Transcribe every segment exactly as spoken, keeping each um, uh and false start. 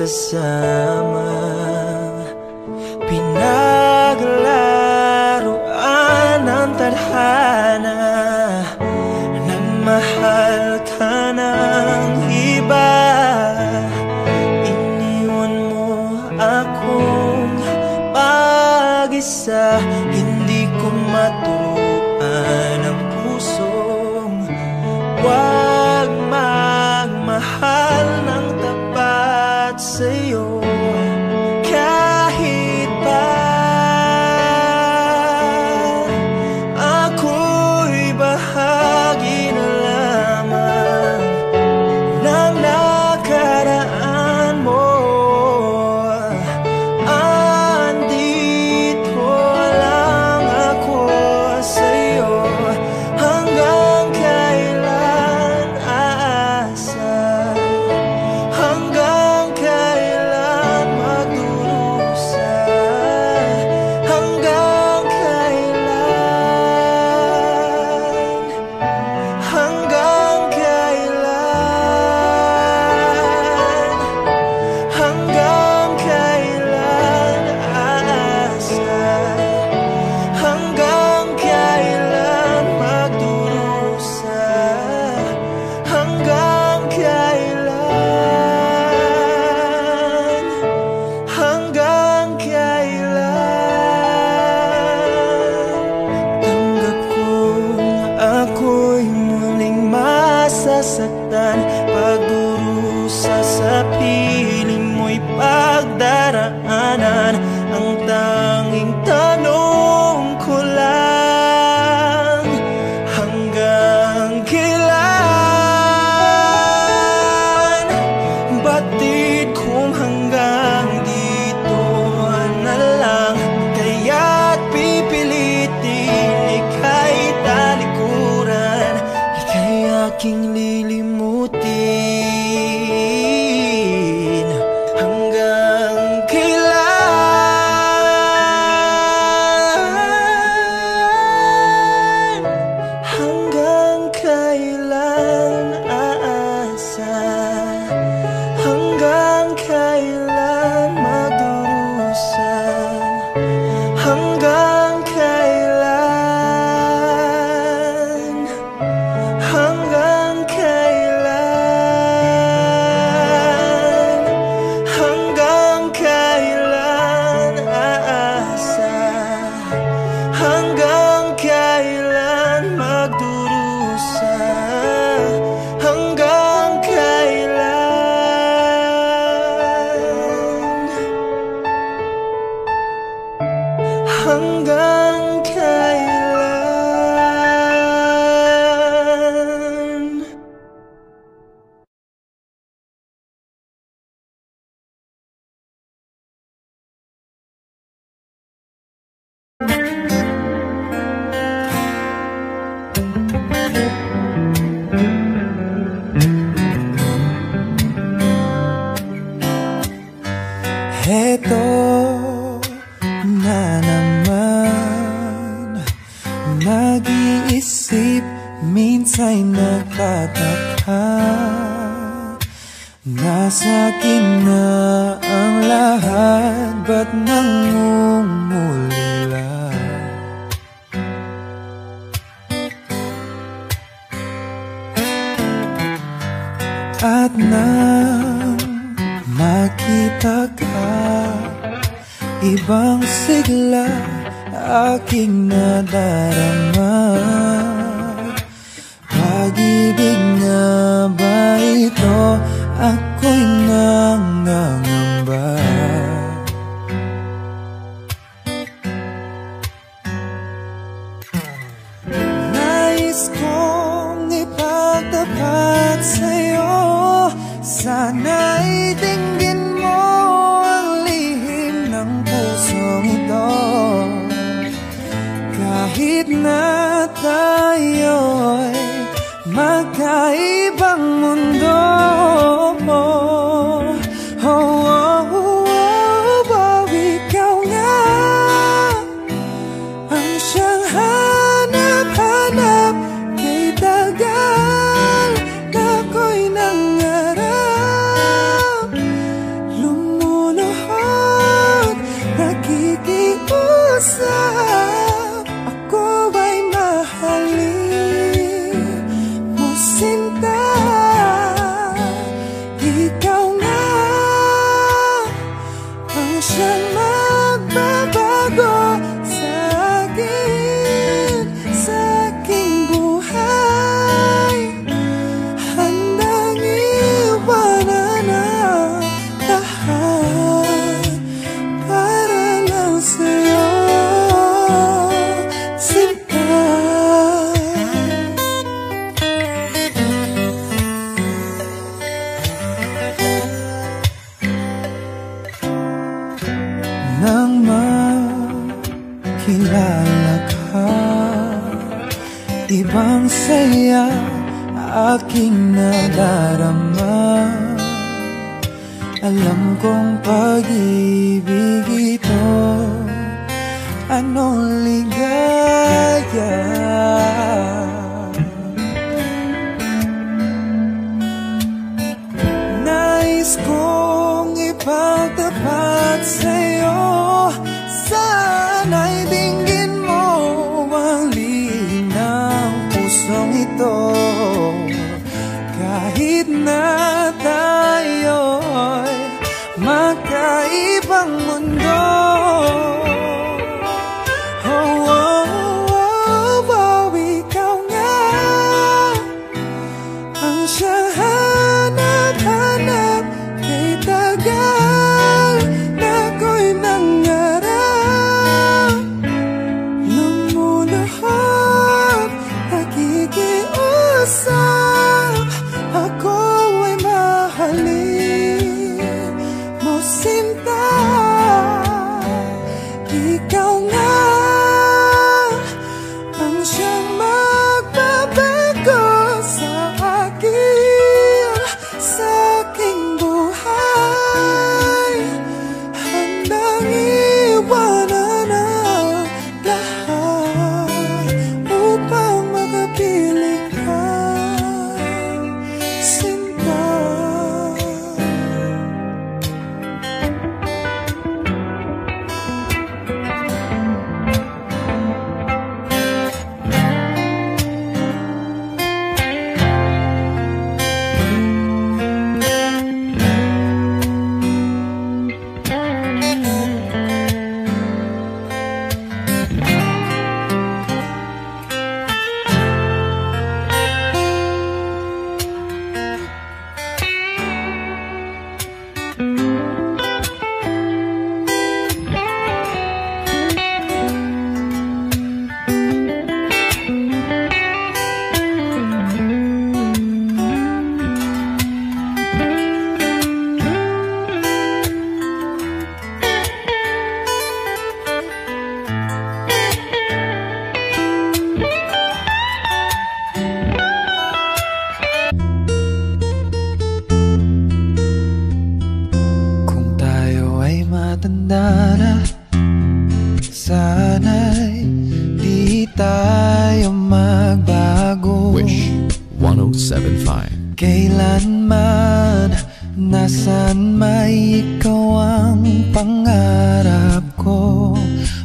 nagsasama, pinaglaruan ang tadhana, nagmahal ka ng iba. Iniwan mo akong mag-isa, hindi ko maturuan ang pusong wag magmahal ng tapat sa'yo. Pagdurusa sa piling mo'y pagdaraanan, ang tanging tanong ko lang, hanggang kailan? Batid kung hanggang dito na lang, kaya't pipilitin ika'y talikuran, ika'y aking hanggang kailan. Heto na nag-iisip, minsa'y nagtataka, nasa akin na ang lahat, ba't nangumulila? At nang makita ka, ibang sigla aking nadarama. Pag-ibig nga ba ito? Ako'y nangangamba. Nais kong ipagtapat sa'yo, sana'y tingin mo ang lihim ng pusong ito. Kahit na tayo'y magkaibang mundo, oh, oh, oh, oh, oh, ikaw nga ang siyang hanap-hanap, kay tagal na ako'y nangarap. bang saya aking nadarama. Alam kong pag-ibig ito anong ligaya. Nais kong ipagtapat sa'yo, sana'y dinggin mo ang linaw pusong ito. Kahit na tayo'y magkaibang mundo, oh, oh, oh, oh, ikaw nga ang siyang hanap-hanap. Kay tagal na ako'y nangarap, lumulahap, nakikiusap. Ako ay mahalin mo, sinta. Ikaw nga ang siyang magbabago sa akin, sa aking buhay. Handang iwanan ang lahat upang makapiling ka, sinta. Sana'y di tayo magbago. Wish one oh seven point five. Kailanman, nasan may ikaw ang pangarap ko,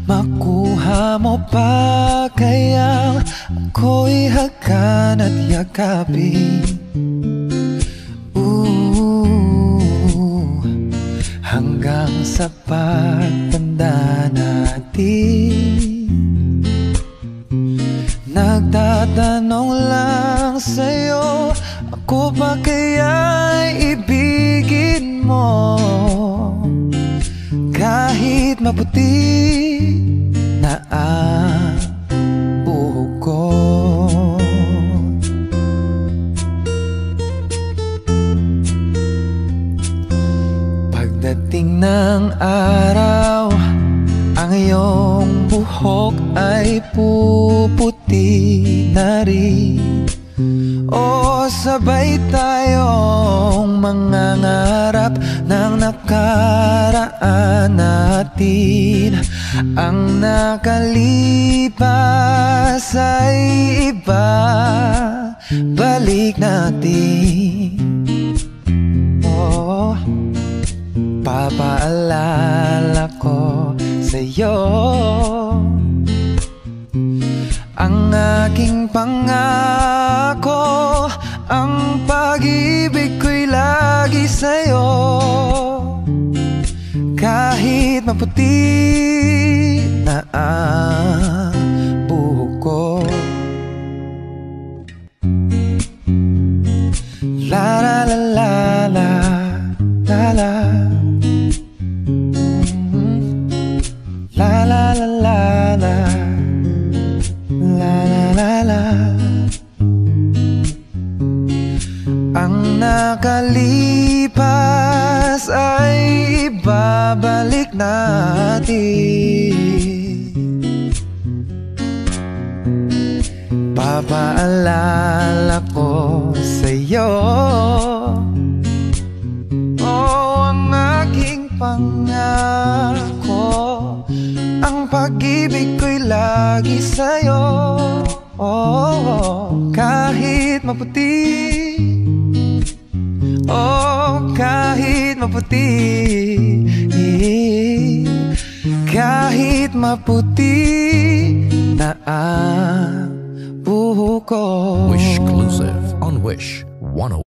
makuha mo pa kaya ako'y hakan at yakapin. Hanggang sa pagtanda natin, nagtatanong lang sa'yo, ako ba kaya'y ibigin mo? Kahit maputi na ang buhok ko, dating ng araw, ang iyong buhok ay puputi na rin. O sabay tayong mangangarap ng nakaraan natin. Ang nakalipas ay iba, balik natin. Oh, papaalala ko sa'yo ang aking pangako, ang pag-ibig ko'y lagi sa'yo. Kahit maputi na ang buhok ko. La la la la la la la. Ang nakalipas ay ibabalik natin. Papa paalala ko sa'yo. Oh, ang aking pangako, ang pag-ibig ko'y lagi sa'yo. Oh, kahit maputi, oh, kahit maputi, kahit maputi na ang buho ko. Wish exclusive on Wish one oh one.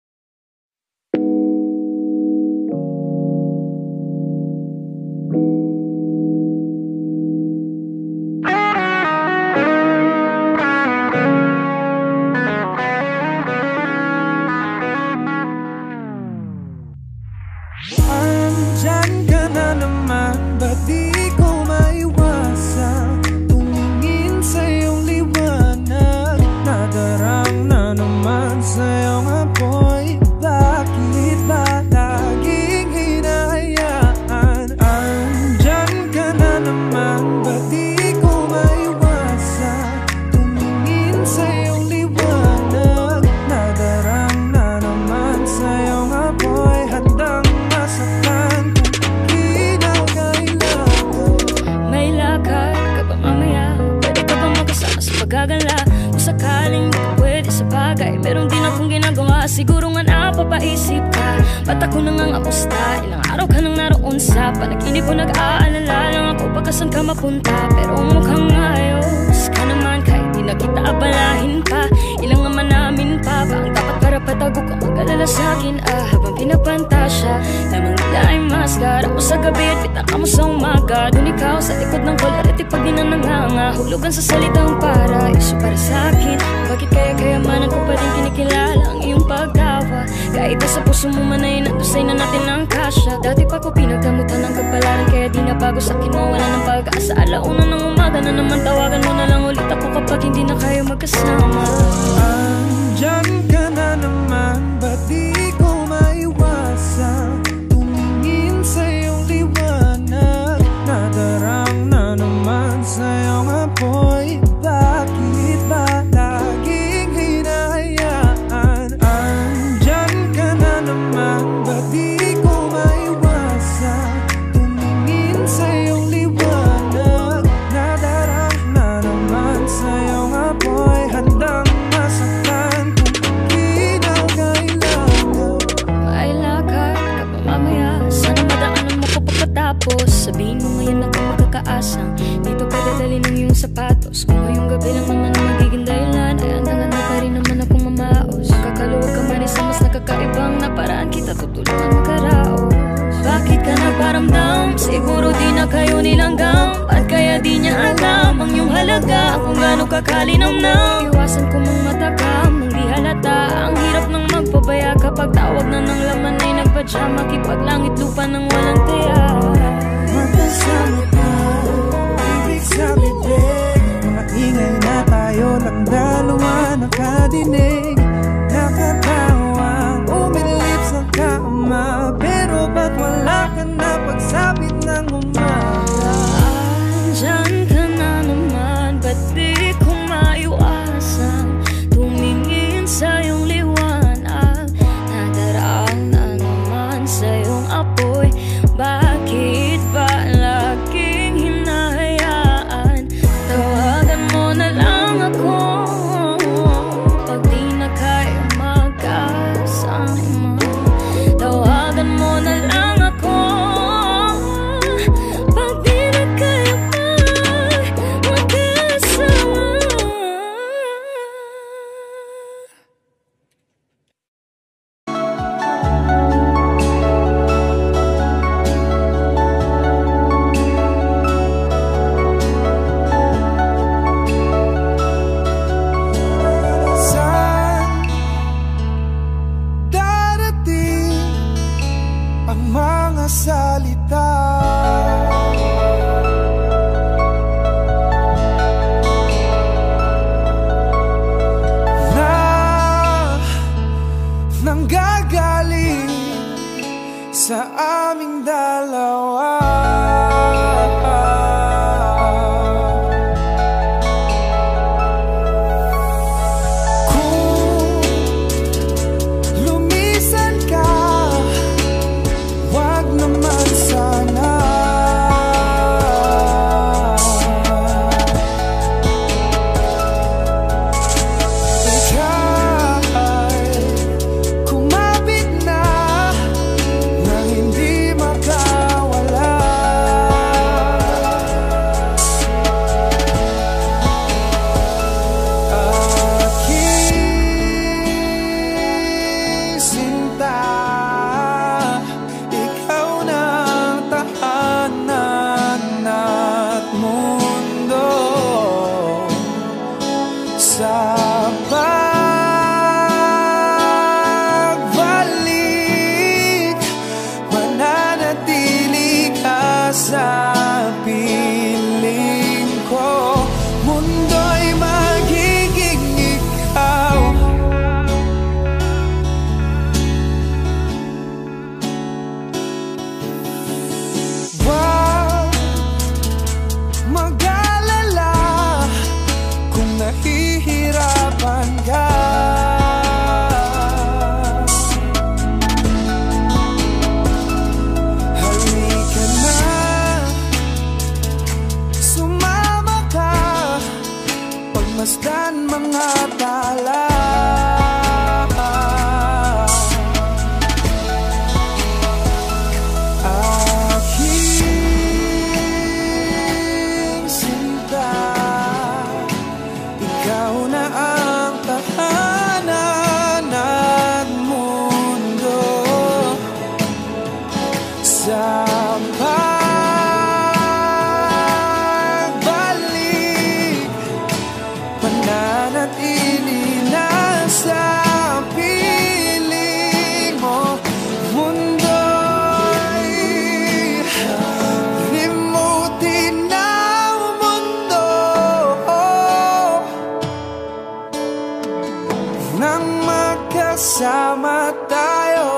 magkasama tayo.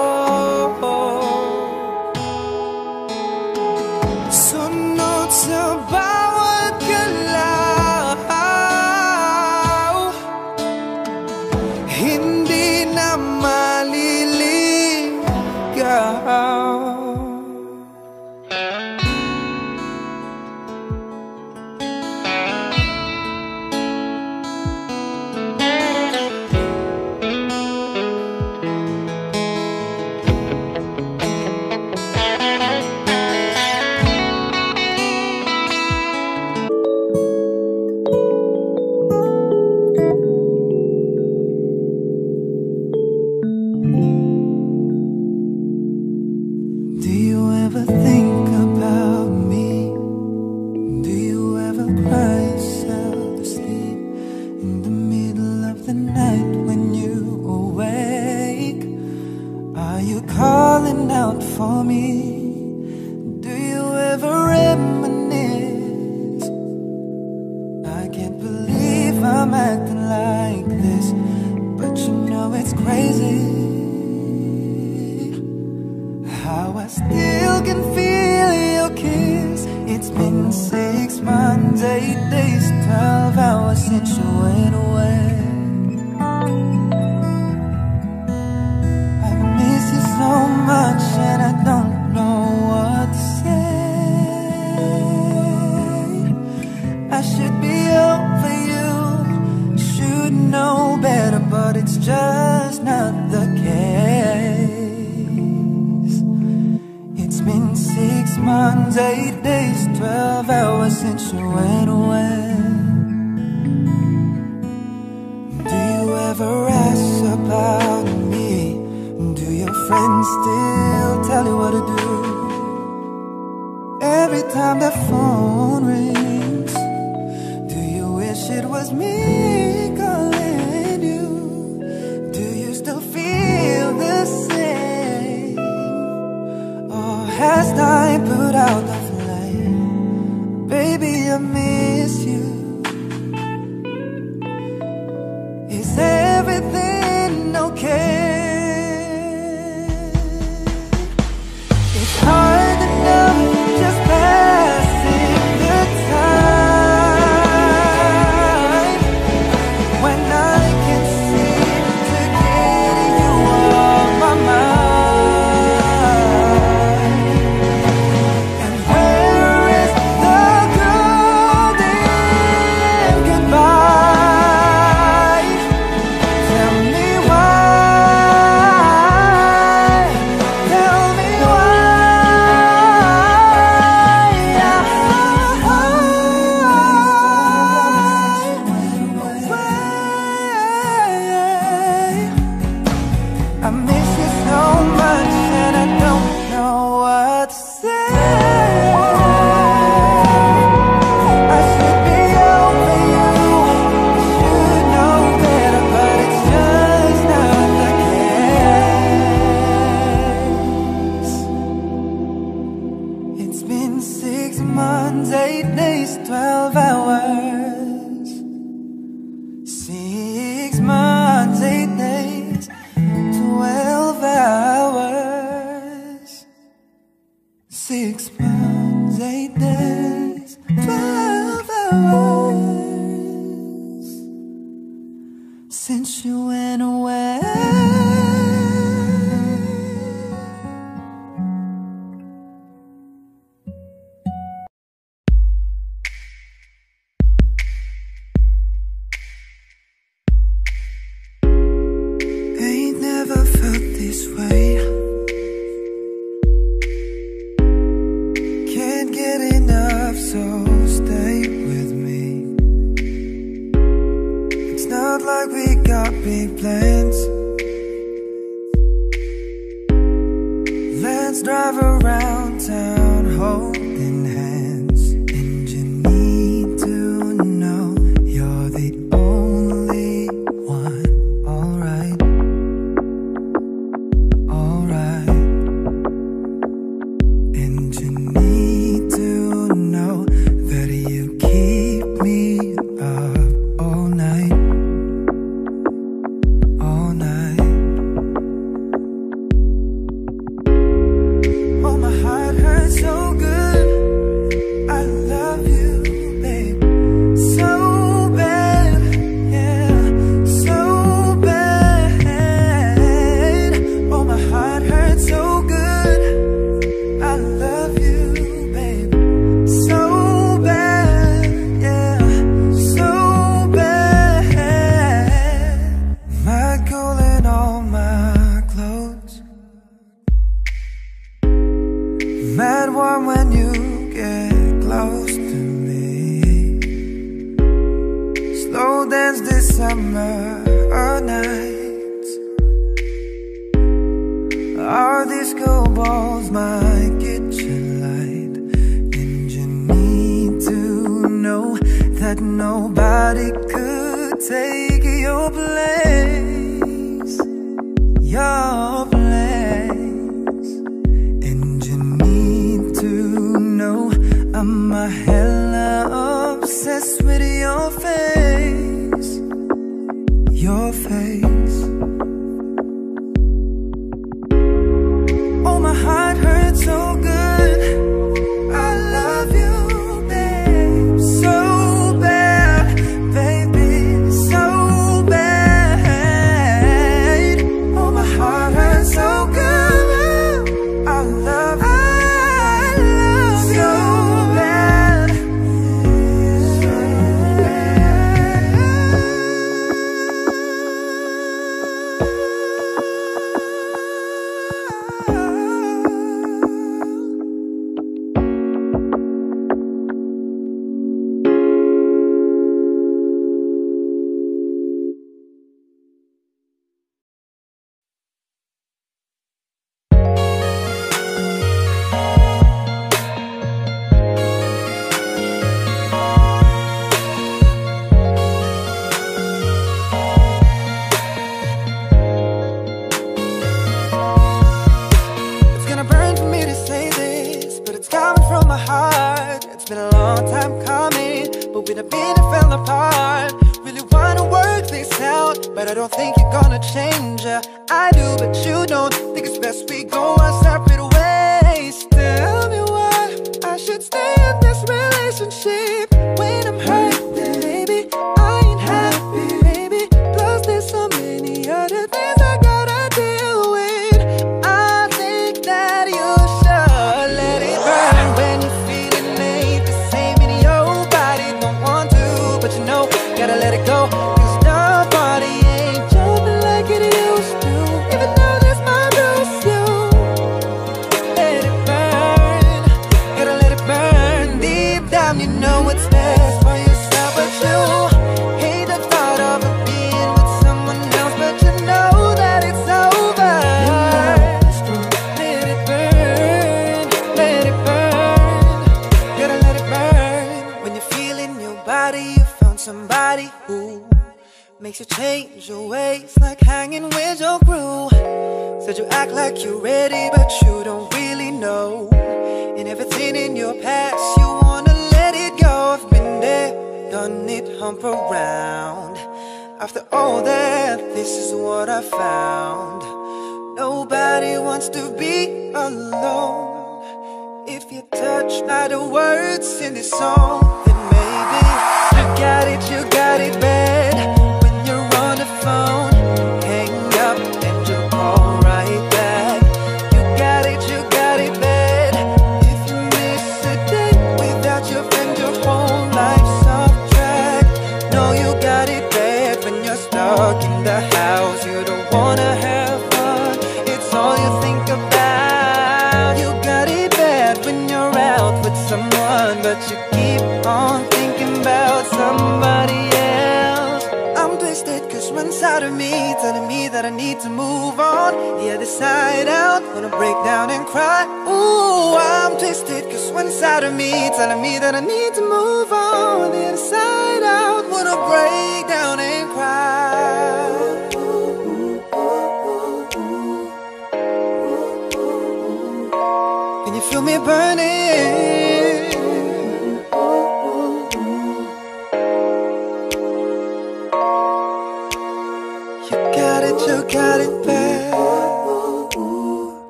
Sunod sa bawat galaw, hindi na maliligaw. All night,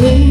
Hey.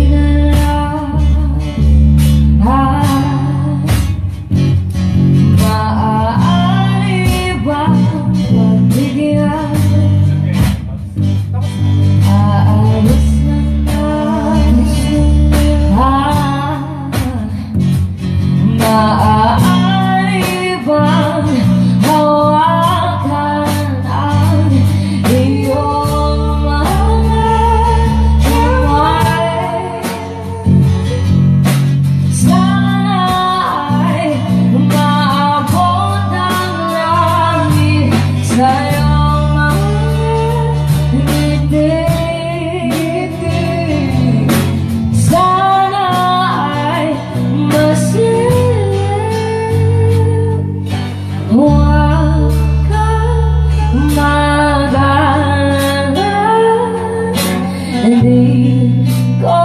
Hindi ko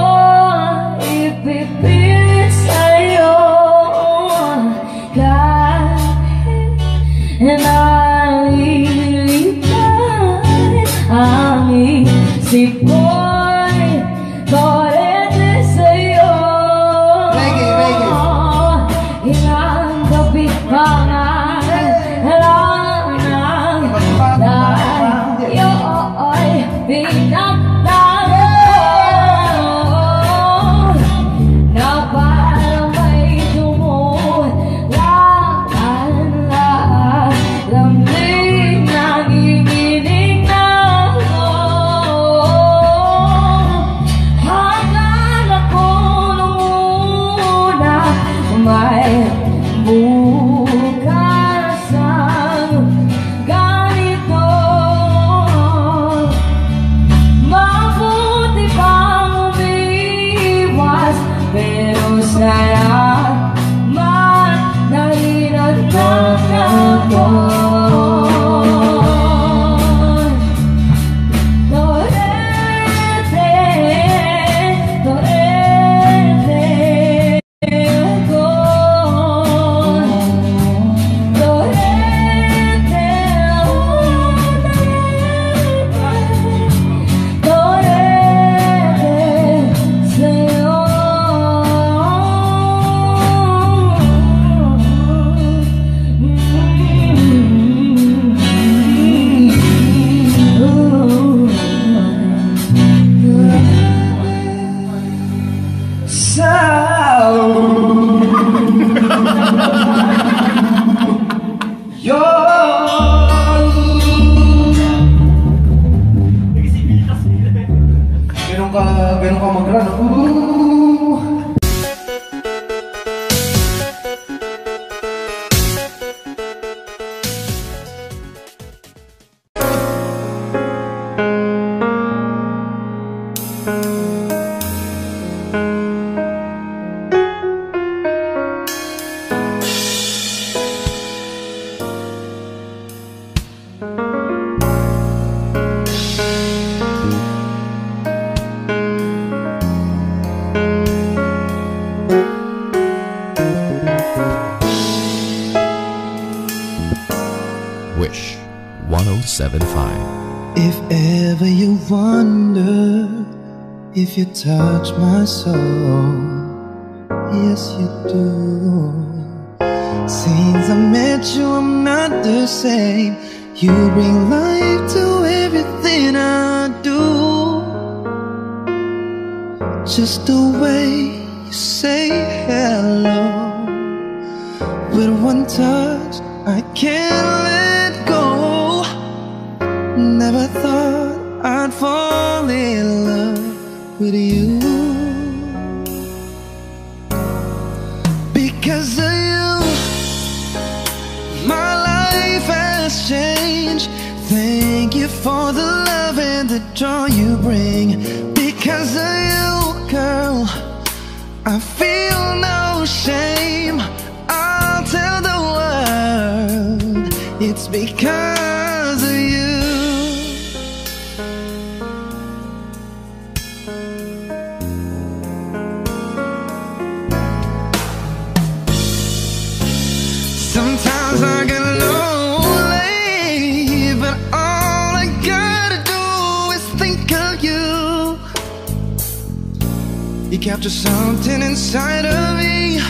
ipipilit sa'yo kahit nalilitan ang isip ko'y korete sa'yo. Reggae, reggae. Ilang gabi pa nga lang ang tayo ay pinag bukas ang ganito. Mabuti pang umiwas, pero sana matalinan na ako. Ganun ka mag-run. Wish one oh seven point five. If ever you wonder if you touch my soul, yes you do. Since I met you I'm not the same. You bring life to everything I do. Just the way you say hello, with one touch I can't let go. Never thought I'd fall in love with you, because of you my life has changed. Thank you for the love and the joy you bring. Because of you, girl, I feel no shame. I'll tell the it's because of you. Sometimes I get lonely, but all I gotta do is think of you. You capture something inside of me.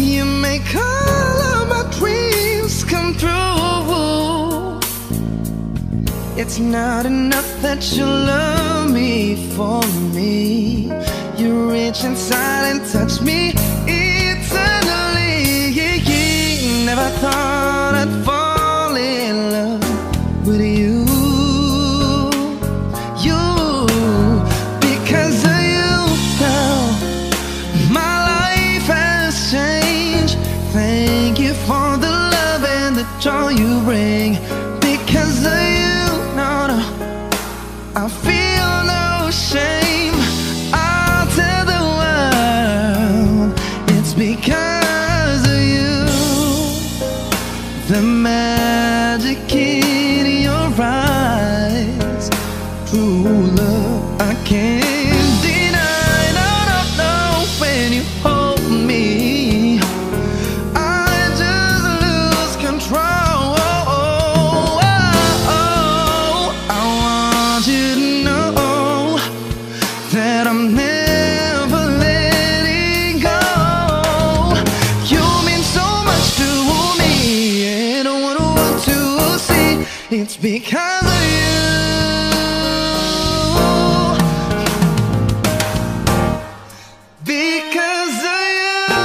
You make all of my dreams come true. It's not enough that you love me for me. You reach inside and touch me eternally. Never thought I'd fall in love with you. You, because of you, girl, my life has changed. Thank you for the love and the joy you bring. Because of you, I feel no shame. I'll tell the world it's because of you. The magic in your eyes, true love I can't because of you, because of you,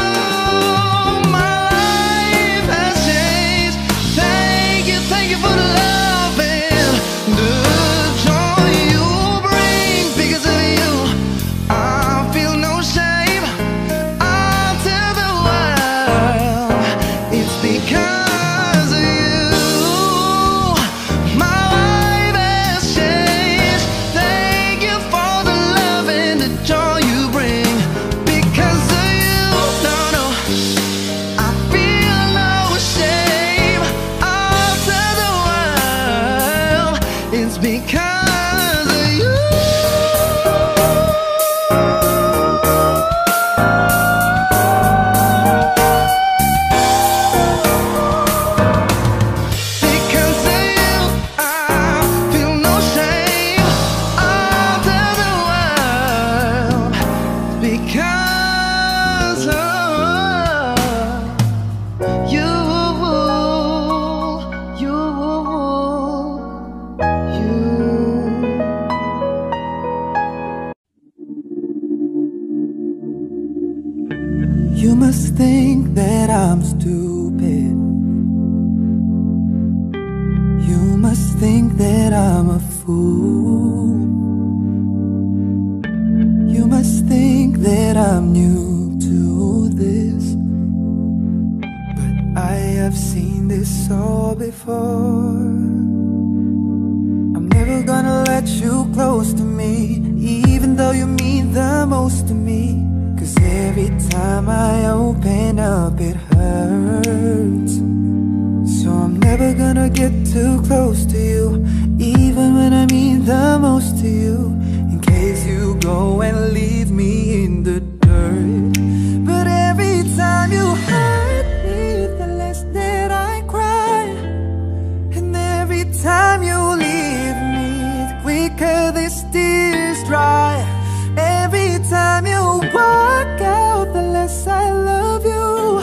my life has changed. Thank you, thank you for the love and the joy you bring. Because of you, I feel no shame. I'll tell the world it's because. It's because of you. Because of you, I feel no shame. I'll tell the world it's because of you. You must think that I'm stupid. You must think that I'm a fool. You must think that I'm new to this, but I have seen this all before. I'm never gonna let you close to me, even though you mean the most to me. Cause every time I open up it hurts. So I'm never gonna get too close to you, even when I mean the most to you. In case you go and leave me in the dirt. But every time you hurt me, the less that I cry. And every time you leave me, the quicker these tears dry. Every time you walk out, the less I love you.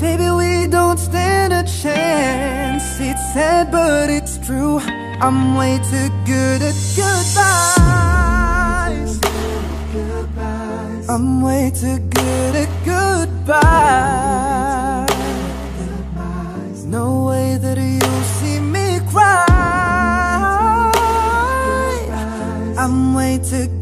Baby, we don't stand a chance. It's sad, but it's true. I'm way too good at goodbyes. I'm way too good at goodbyes. No way that you'll see me cry. I'm way too good.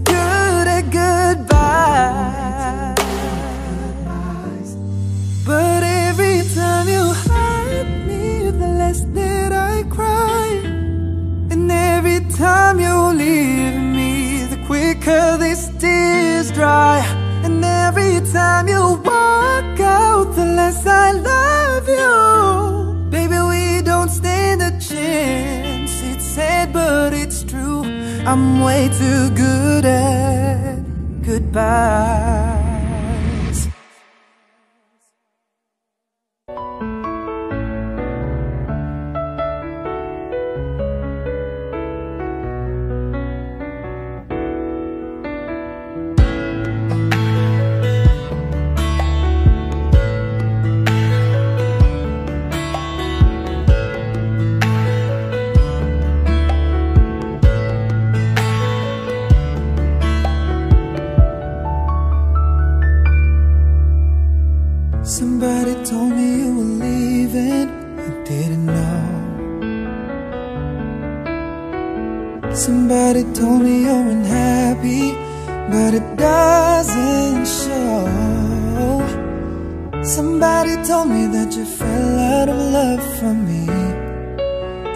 But every time you hurt me, the less that I cry. And every time you leave me, the quicker these tears dry. And every time you walk out, the less I love you. Baby, we don't stand a chance. It's sad, but it's true. I'm way too good at goodbye. Somebody told me you were leaving, I didn't know. Somebody told me you're unhappy, but it doesn't show. Somebody told me that you fell out of love for me,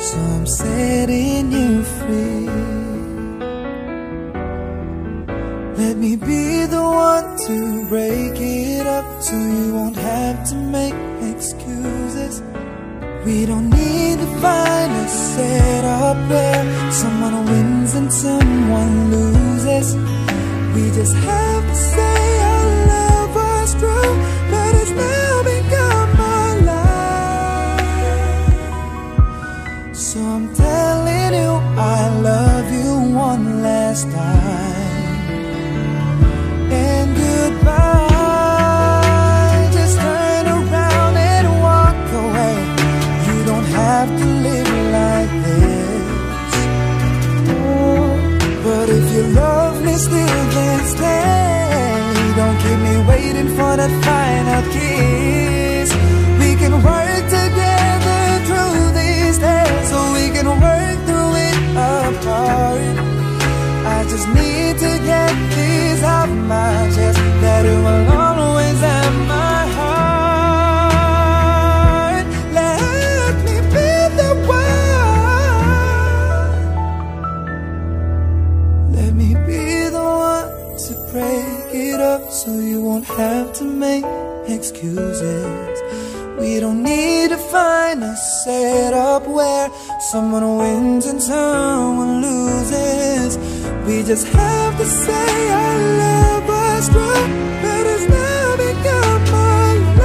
so I'm setting you free. Let me be the one to break it up, so you won't have to make excuses. We don't need to find a setup where someone wins and someone loses. We just have to say our love was true, but it's now become our life. So I'm telling you I love you one last time. Goodbye. Just turn around and walk away. You don't have to live like this. and a final kiss. We can work together through these days, so we can work through it apart. I just need to get these off my chest, that it will always have my heart. Let me be the one, let me be the one to break it up, so you won't have to make excuses. We don't need to find a setup where someone wins and someone loses. We just have to say our love was strong, but it's now become my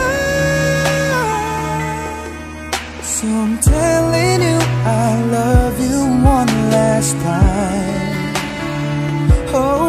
life. So I'm telling you I love you one last time. Oh,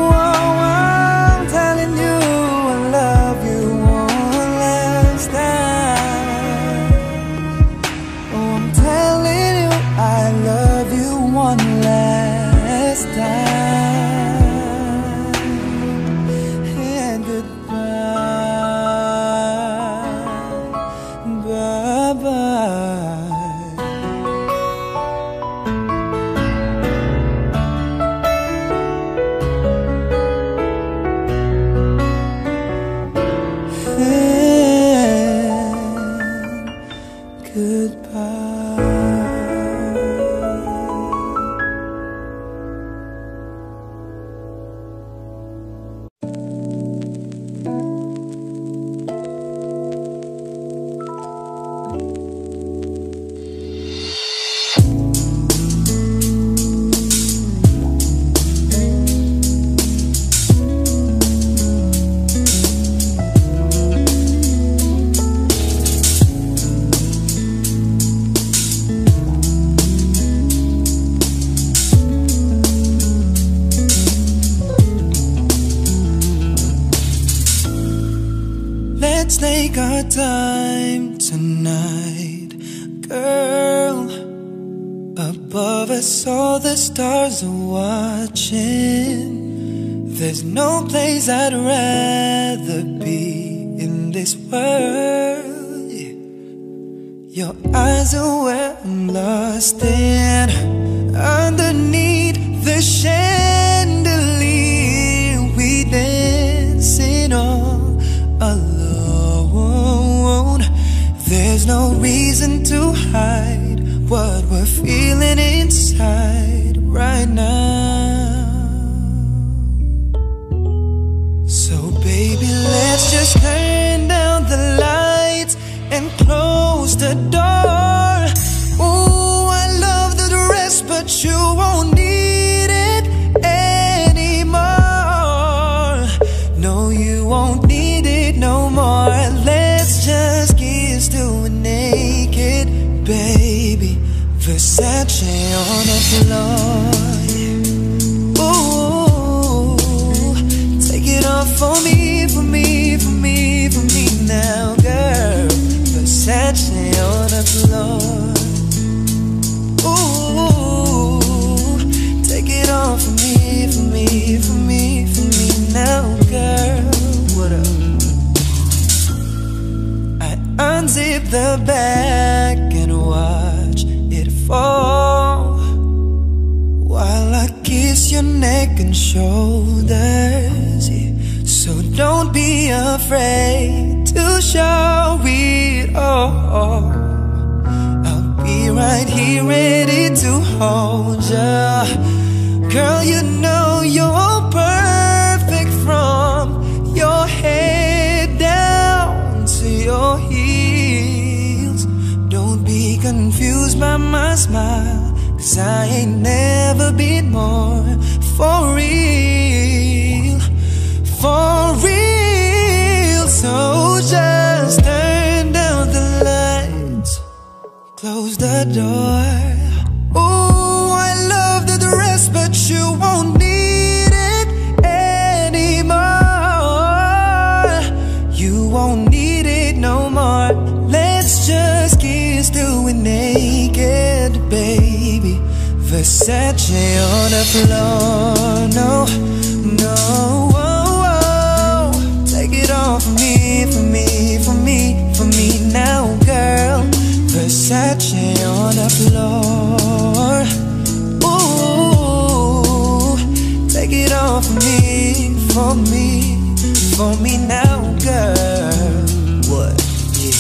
time tonight, girl. Above us all the stars are watching. There's no place I'd rather be in this world. Your eyes are where I'm lost in. Underneath the chandelier, we dance it all alone. There's no reason to hide what we're feeling inside right now. So baby, let's just turn down the lights and close the door. Ooh, I love the dress, but you won't need it anymore. No, you won't need it no more. Let's just naked, baby, Versace on the floor. Ooh, take it off for me, for me, for me, for me now, girl. Versace on the floor. Ooh, take it off for me, for me, for me, for me now, girl. What up? Unzip the bag and watch it fall, while I kiss your neck and shoulders. So don't be afraid to show it all. I'll be right here ready to hold ya. Girl, you know you're perfect from your head down to your heels. Confused by my smile, cause I ain't never been more for real, for real. So just turn down the lights, close the door. Oh, I love the dress, but you won't need it anymore. You won't need it no more. Let's just kiss till we're naked, baby. Versace on the floor. No, no, oh, oh. Take it off me, for for me, for me, for me now, girl. What? Yeah.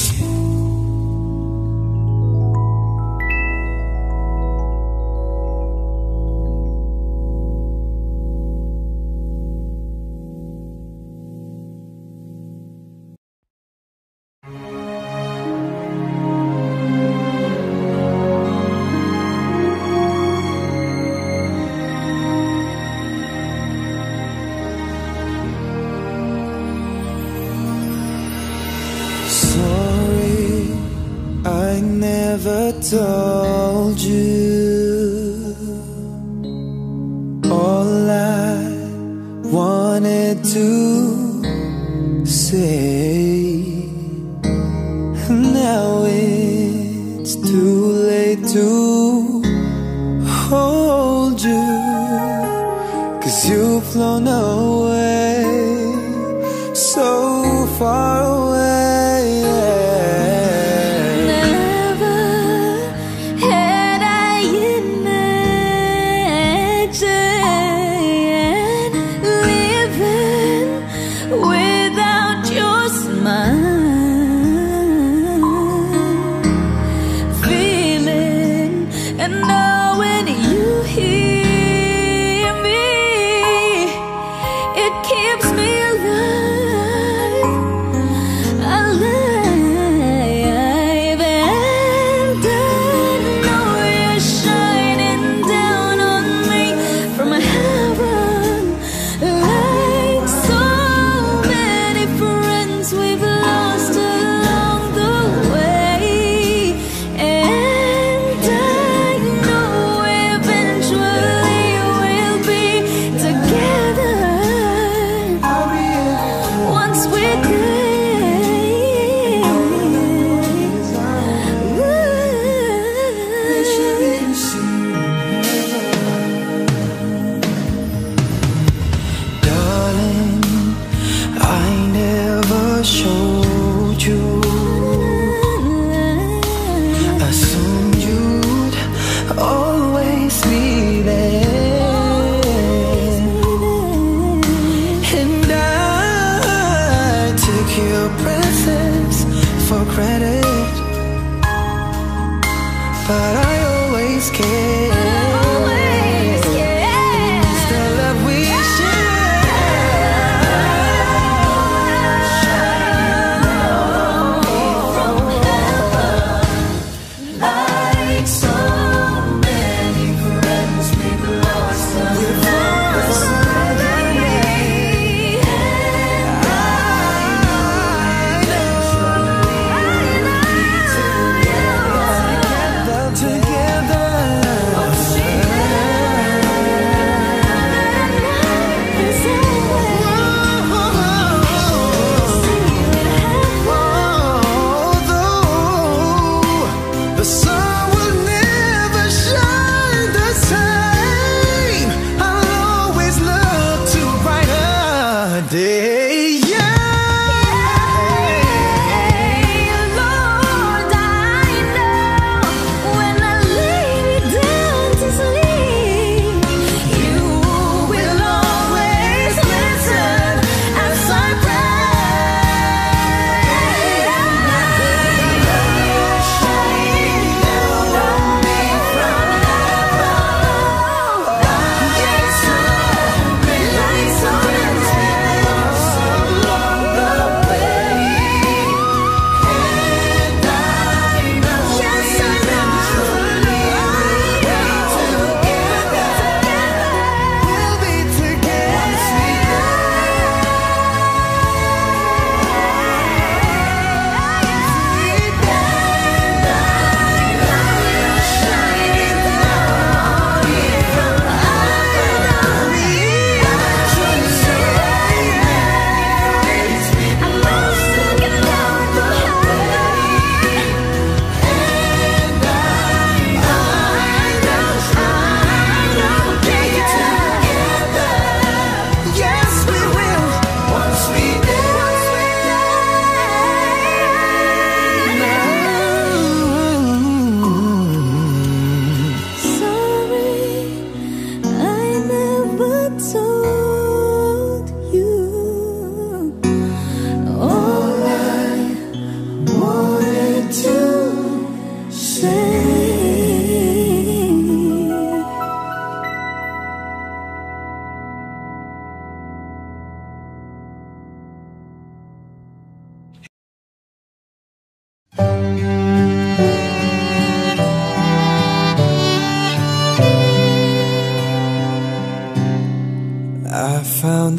Told you all I wanted to say. Now it's too late to hold you, 'cause you've flown away so far away.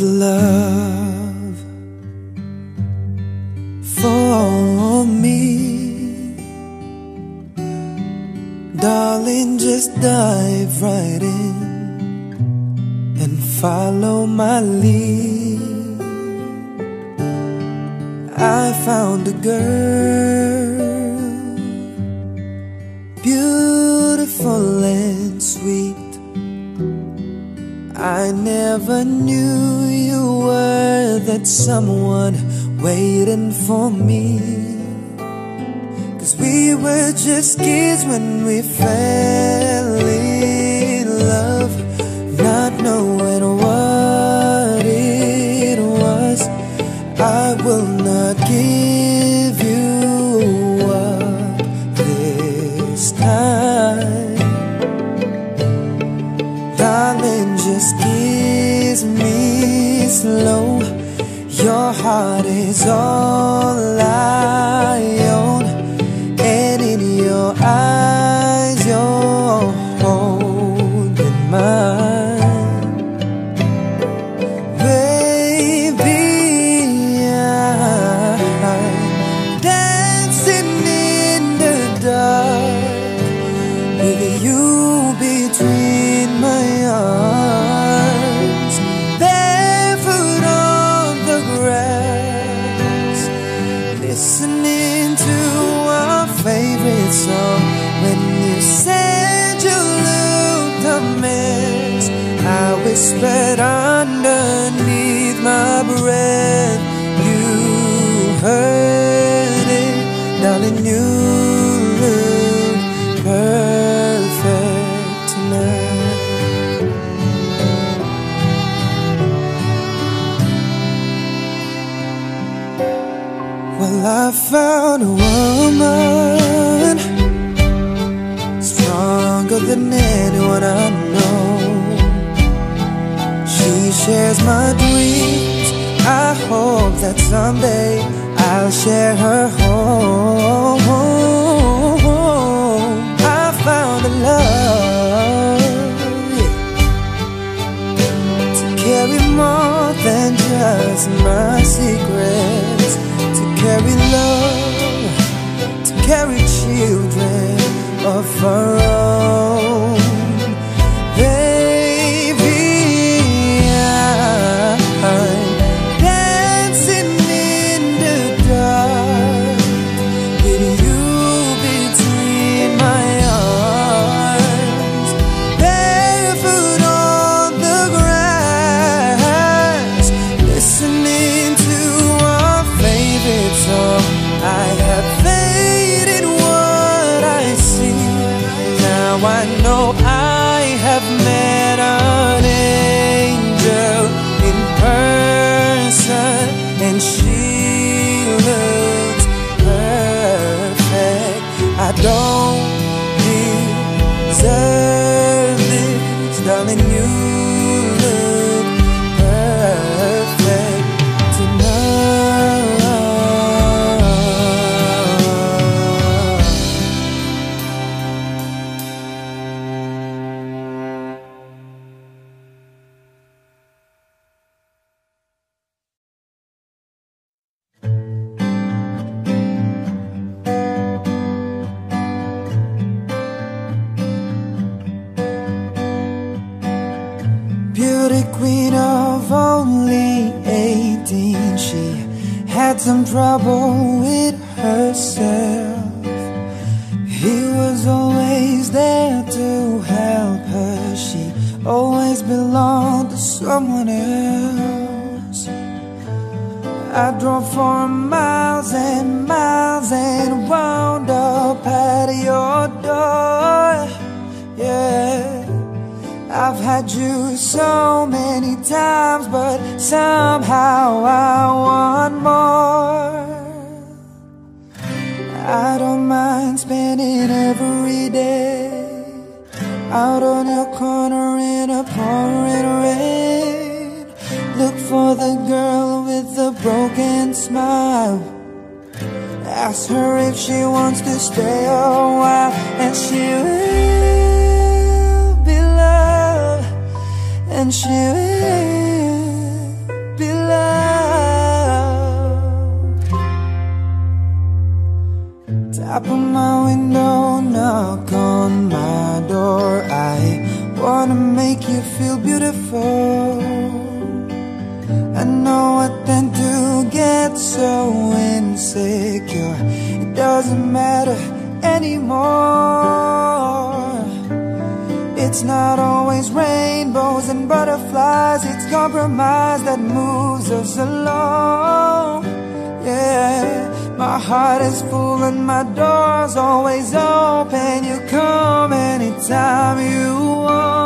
love for me, darling. Just dive right in and follow my lead. I found a girl, beautiful and sweet. I never knew you were that someone waiting for me, 'cause we were just kids when we fell in love, not knowing what it was. I will not give you up this time, darling. Just kiss me slow. Your heart is all I own, and in your eyes you're holding mine. Baby, I'm dancing in the dark with you between my arms. Listening to our favorite song. When you said you looked a mess, I whispered underneath my breath. You heard it, darling, you look perfect tonight. I found a woman stronger than anyone I know. She shares my dreams. I hope that someday I'll share her home. I found a love to carry more than just my secrets, carry love, to carry children of our own. Baby, I'm dancing in the dark with you between my arms, barefoot on the grass, listening to our favorite song. I have faded what I see. Now I know I have met an angel in person, and she looks perfect. I don't deserve this, darling, you. Queen of only eighteen, she had some trouble with herself. He was always there to help her. She always belonged to someone else. I drove for miles and miles and wound up at your door. Yeah, I've had you so many times, but somehow I want more. I don't mind spending every day out on your corner in a pouring rain. Look for the girl with the broken smile. Ask her if she wants to stay a while, and she will. And she will know what then to get so insecure. It doesn't matter anymore. It's not always rainbows and butterflies, it's compromise that moves us along. Yeah, my heart is full and my door's always open. You come anytime you want.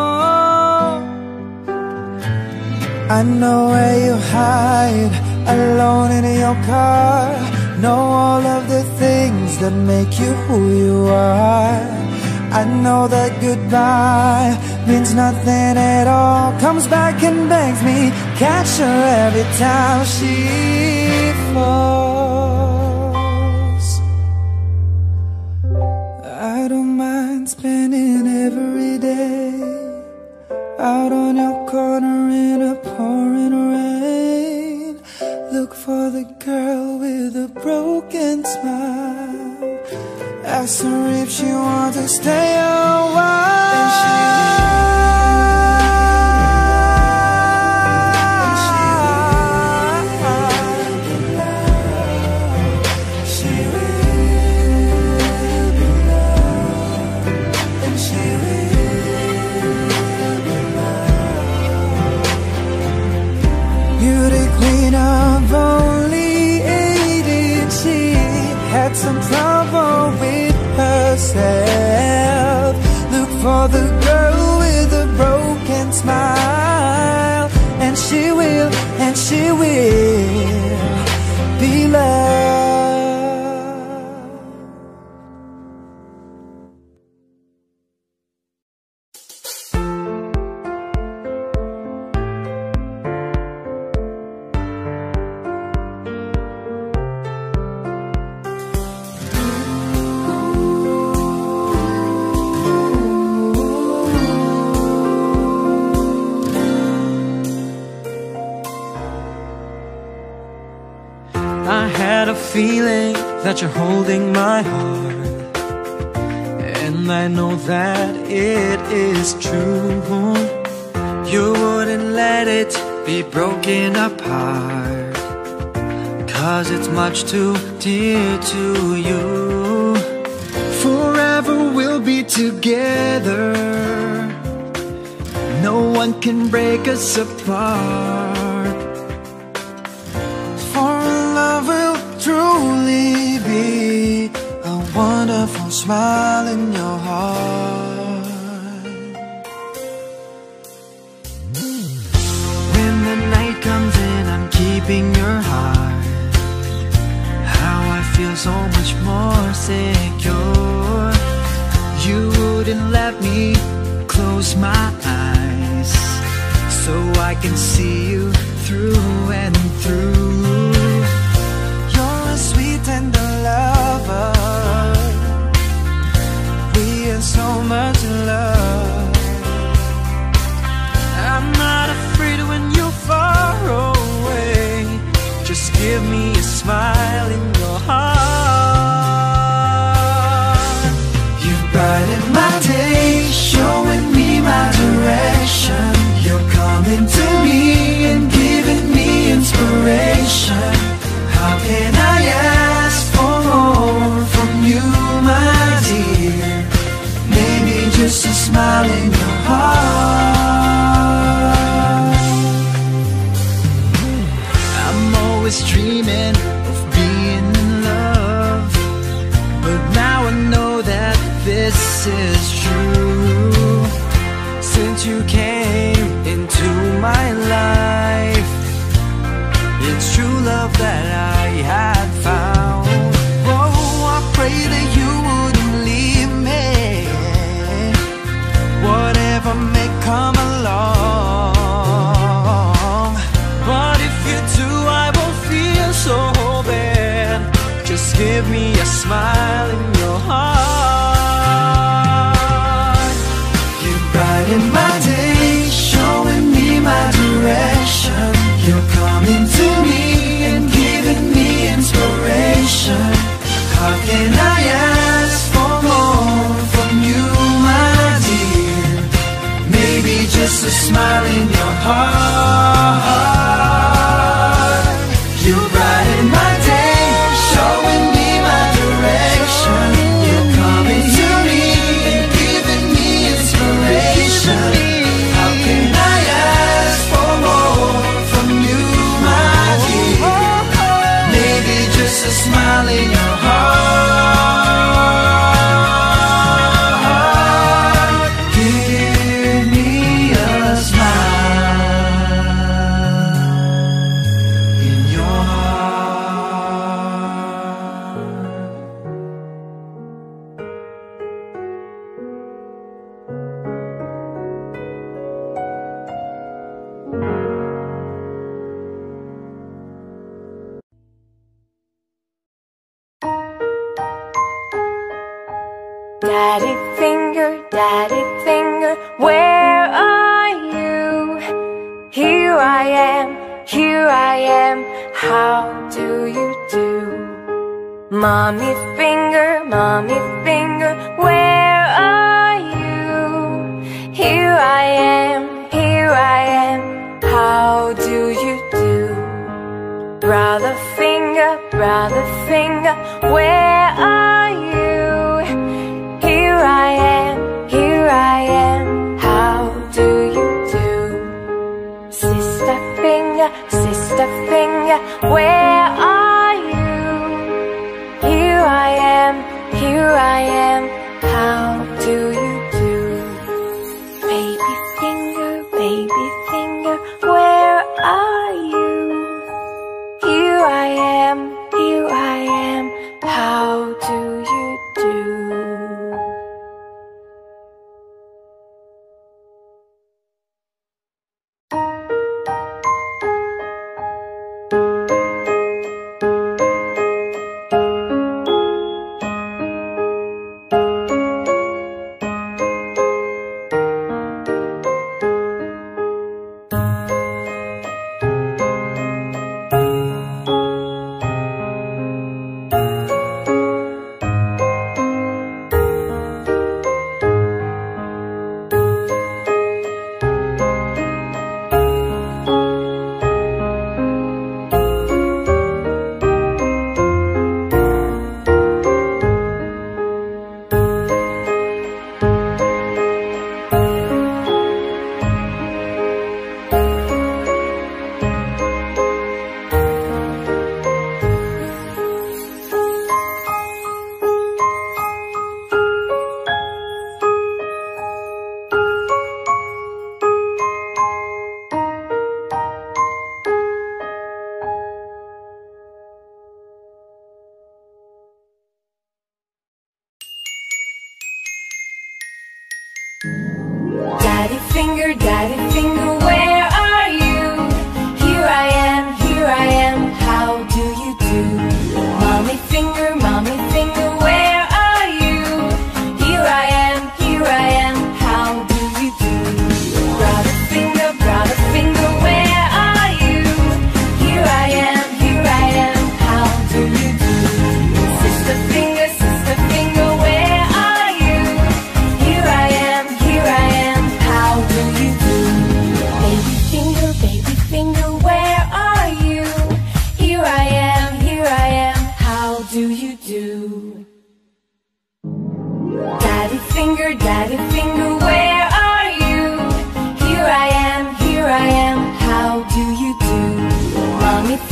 I know where you hide, alone in your car. Know all of the things that make you who you are. I know that goodbye means nothing at all. Comes back and begs me, catch her every time she falls. I don't mind spending every day out on your corner in a pouring rain. Look for the girl with a broken smile. Ask her if she wants to stay a while. And she will, she will be loved. And she will. Beauty queen of only eighteen, she had some trouble with herself. Look for the girl with a broken smile, and she will, and she will be loved. Feeling that you're holding my heart, and I know that it is true. You wouldn't let it be broken apart, 'cause it's much too dear to you. Forever we'll be together, no one can break us apart. Truly be a wonderful smile in your heart. When the night comes in, I'm keeping your heart. How I feel so much more secure. You wouldn't let me close my eyes, so I can see you through and through. Sweet and a lover, we are so much in love. I'm not afraid when you're far away. Just give me a smile in your heart. You brighten my day, showing me my direction. You're coming to me and giving me inspiration. How can I ask for more from you, my dear? Maybe just a smile in your heart. I'm always dreaming of being in love, but now I know that this is true. Since you came into my life, it's true love that I had found. Oh, I pray that you wouldn't leave me. Whatever may come along, but if you do, I won't feel so bad. Just give me a smile in your heart. You brighten my day, showing me my direction. You're coming to me and giving me inspiration. How can I ask for more from you, my dear? Maybe just a smile in your heart. Daddy finger, daddy finger, where are you? Here I am, here I am, how do you do? Mommy finger, mommy finger, where are you? Here I am, here I am, how do you do? Brother finger, brother finger, where are you? Here I am, here I am, how do you do? Sister finger, sister finger, where are you? Here I am, here I am, how do you do? Baby finger, baby finger, where are you? Here I am, here I am, how do you do?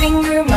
Finger,